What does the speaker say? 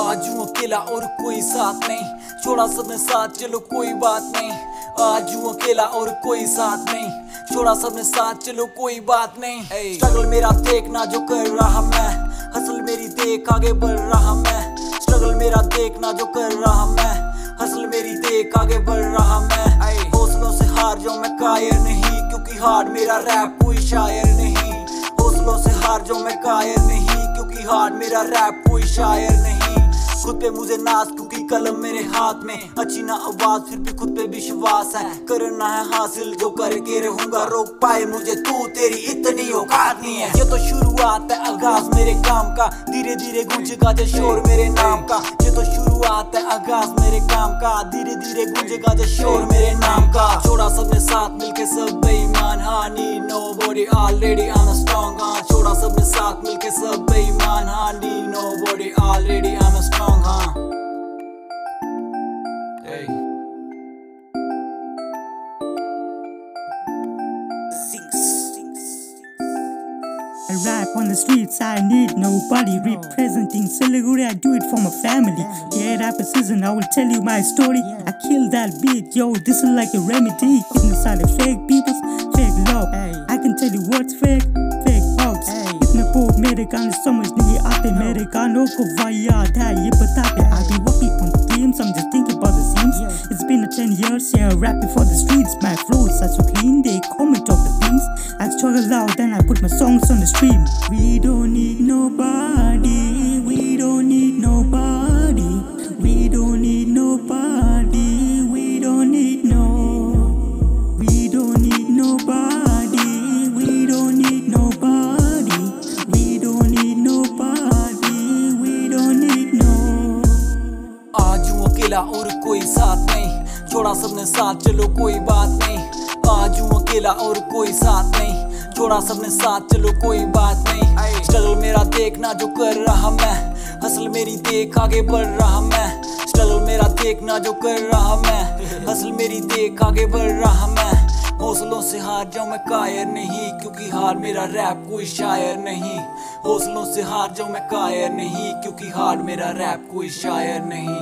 आज हूँ अकेला और कोई साथ नहीं, छोड़ा सबने साथ चलो कोई बात नहीं। आज हूँ अकेला और कोई साथ नहीं, छोड़ा सबने साथ चलो कोई बात नहीं। स्ट्रगल मेरा देखना जो कर रहा मैं, हसल मेरी देख आगे बढ़ रहा मैं। स्ट्रगल मेरा देखना जो कर रहा मैं, हसल मेरी देख आगे बढ़ रहा मैं। हौसलों से हार जाऊँ मैं कायर नहीं, क्योंकि हार मेरा रैप कोई शायर नहीं। हौसलों से हार जाऊँ मैं कायर नहीं, क्योंकि हार मेरा रैप कोई शायर नहीं। खुद पे मुझे नाज क्योंकि कलम मेरे हाथ में, अच्छी ना आवाज फिर भी खुद पे विश्वास है। करना है हासिल जो करके रहूंगा, रोक पाए मुझे तू तेरी इतनी औकात नहीं है। ये तो शुरुआत है आगाज मेरे काम का, धीरे धीरे गूंजेगा जय शोर मेरे नाम का। ये तो शुरुआत है आगाज मेरे काम का, धीरे धीरे गूंजेगा जय शोर मेरे नाम का। छोड़ा सबने साथ मिलके सब बेईमान, हाँ need nobody already I am strong. हाँ छोड़ा सबने साथ मिलके सब बेईमान, हाँ need nobody already I am strong. Hey. I rap on the streets, I need nobody. Representing Siliguri, I do it for my family. Yeah, rap is season, I will tell you my story. I killed that beat, yo, this is like a remedy. Hidden inside of fake peoples, fake love. I can tell you what's fake, fake hoax. इतने को मेरे गाने समझ नहीं आते, मेरे गानों को वायद है ये बताते। I be working on themes, I'm just thinking about the scenes. It's been 10 years, yeah, rapping for the streets. My flows are so clean, they comment on the things. I struggle loud, then I put my songs on the stream. We don't need nobody, we don't need nobody, we don't need nobody, we don't need no, we don't need nobody, we don't need nobody, we don't need nobody, we don't need no. आज हूँ अकेला और कोई साथ नहीं, छोड़ा सबने साथ चलो कोई बात नहीं। आज हूँ अकेला और कोई साथ नहीं, छोड़ा सबने साथ चलो कोई बात नहीं। स्ट्रगल मेरा देखना जो कर रहा मैं, हसल मेरी देख आगे बढ़ रहा मैं। स्ट्रगल मेरा देखना जो कर रहा मैं, हसल मेरी देख आगे बढ़ रहा मैं। हौसलों से हार जाऊँ मैं कायर नहीं, क्योंकि हार मेरा रैप कोई शायर नहीं। हौसलों से हार जाऊँ मैं कायर नहीं, क्योंकि हार मेरा रैप कोई शायर नहीं।